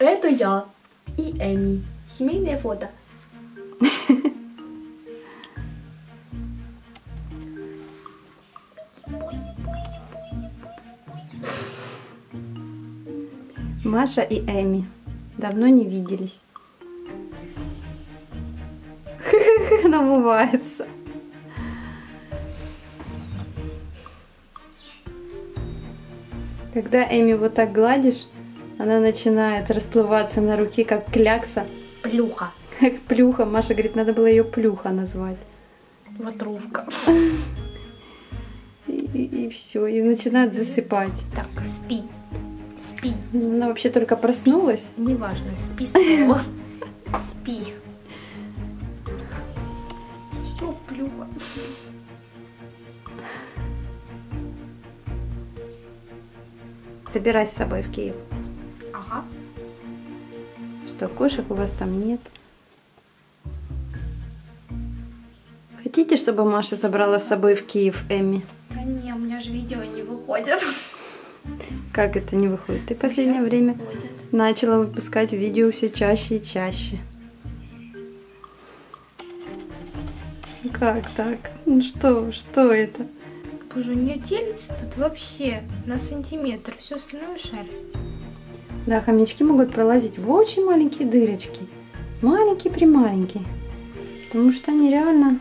Это я и Эми. Семейное фото. Маша и Эми. Давно не виделись. Намывается. Когда Эми вот так гладишь, она начинает расплываться на руке, как клякса. Плюха. Как плюха. Маша говорит, надо было ее плюха назвать. Ватрушка. И все. И начинает засыпать. Так, спи. Спи. Она вообще только спи. Проснулась. Неважно, спи снова. Спи. Все, плюха. Забирай с собой в Киев. Ага. Что, кошек у вас там нет? Хотите, чтобы Маша забрала с собой в Киев Эми? Да не, у меня же видео не выходят. Как это не выходит? Ты в последнее время начала выпускать видео все чаще и чаще. Как так? Ну что это? Боже, у нее телится тут вообще на сантиметр, все остальное шерсть. Да, хомячки могут пролазить в очень маленькие дырочки. Маленькие-прималенькие. Потому что они реально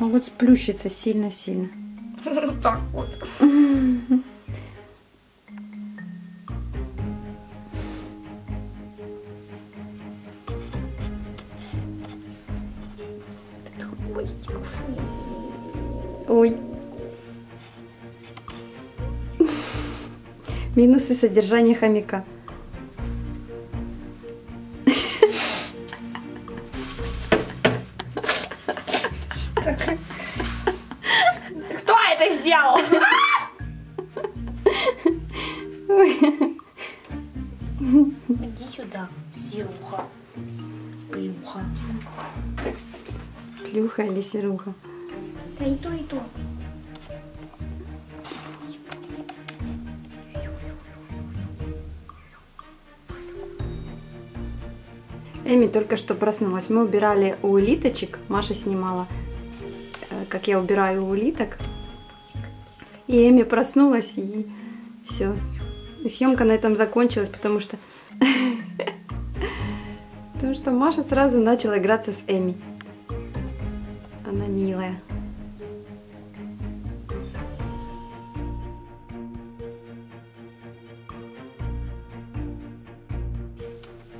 могут сплющиться сильно-сильно. Так вот. Ой. Минусы содержания хомяка. Кто это сделал? Иди сюда, сируха. Плюха. Плюха или сируха? Да и то, и то. Эми только что проснулась. Мы убирали у улиточек. Маша снимала, как я убираю у улиток. И Эми проснулась, и все. И съемка на этом закончилась, потому что Маша сразу начала играться с Эми. Она милая.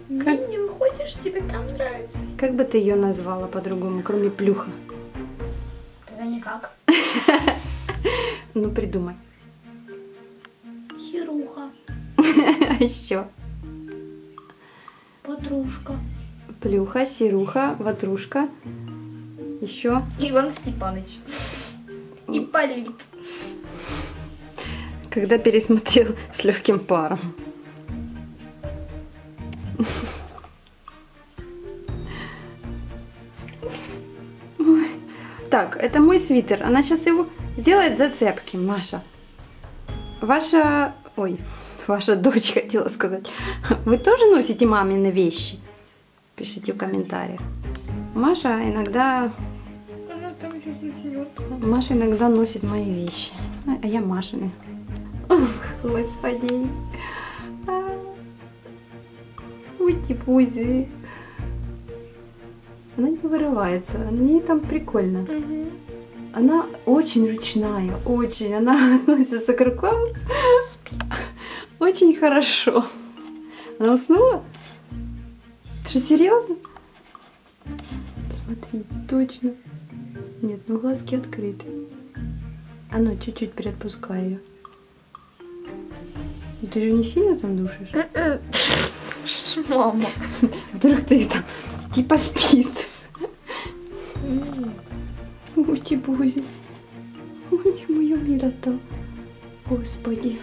Миним, ходишь, тебе там нравится. Как бы ты ее назвала по-другому, кроме плюха? Тогда никак. Ну придумай. Хируха. А еще? Ватрушка. Плюха, сируха, ватрушка. Еще? Иван Степанович. И Полит. Когда пересмотрел с легким паром. Ой. Так, это мой свитер. Она сейчас его сделает зацепки, Маша. Ваша дочь, хотела сказать. Вы тоже носите мамины вещи? Пишите в комментариях. Маша иногда носит мои вещи. А я Машины. Господи. Уйти-пузи. Она не вырывается. Мне там прикольно. Угу. Она очень ручная. Очень. Она относится к рукам. Спи. Очень хорошо. Она уснула? Ты что, серьезно? Смотри, точно. Нет, ну глазки открыты. А ну, чуть-чуть приотпускай ее. Ты же не сильно там душишь? Мама. Вдруг ты там типа спит. Ути-бузи. Ути, моя милота. Господи.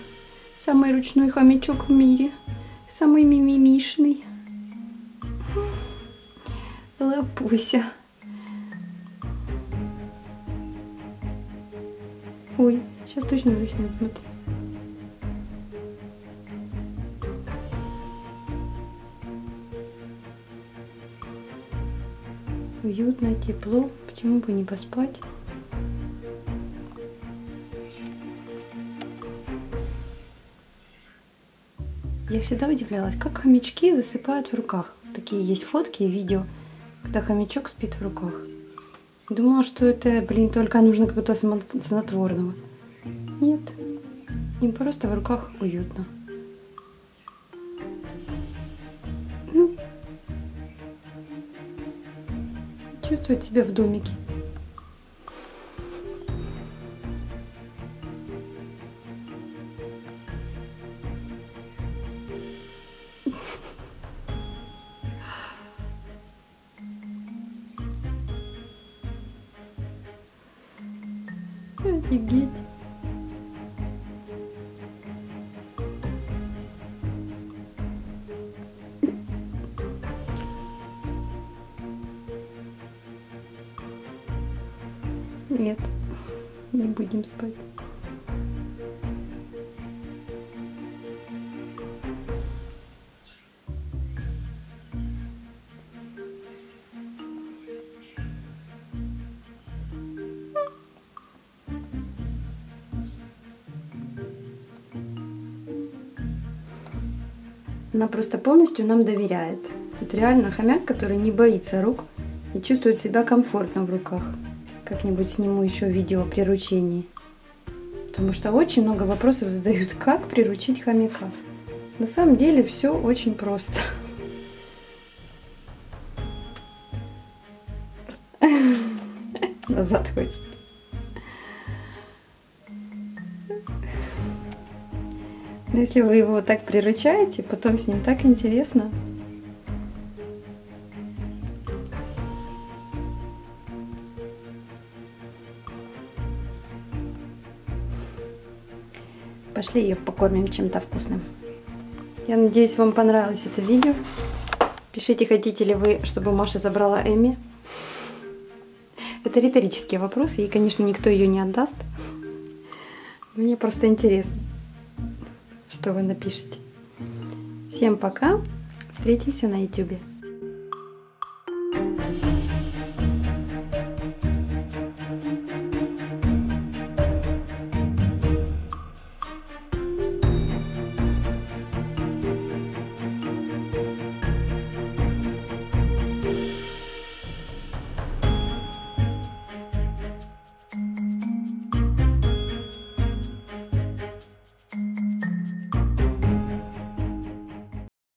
Самый ручной хомячок в мире. Самый мимимишный. Лапуся. Ой, сейчас точно заснет, смотри. уютно, тепло. Почему бы не поспать? Я всегда удивлялась, как хомячки засыпают в руках. Такие есть фотки и видео, когда хомячок спит в руках. Думала, что это, только нужно какого-то снотворного. Нет, им просто в руках уютно. Ну, чувствовать себя в домике. Офигеть. Нет, не будем спать. Она просто полностью нам доверяет. Это реально хомяк, который не боится рук и чувствует себя комфортно в руках. Как-нибудь сниму еще видео о приручении. Потому что очень много вопросов задают, как приручить хомяка. На самом деле все очень просто. Назад хочет. Но если вы его так приручаете, потом с ним так интересно. Пошли ее покормим чем-то вкусным. Я надеюсь, вам понравилось это видео. Пишите, хотите ли вы, чтобы Маша забрала Эми. Это риторический вопрос, и, конечно, никто ее не отдаст. Мне просто интересно, что вы напишете. Всем пока. Встретимся на ютюбе.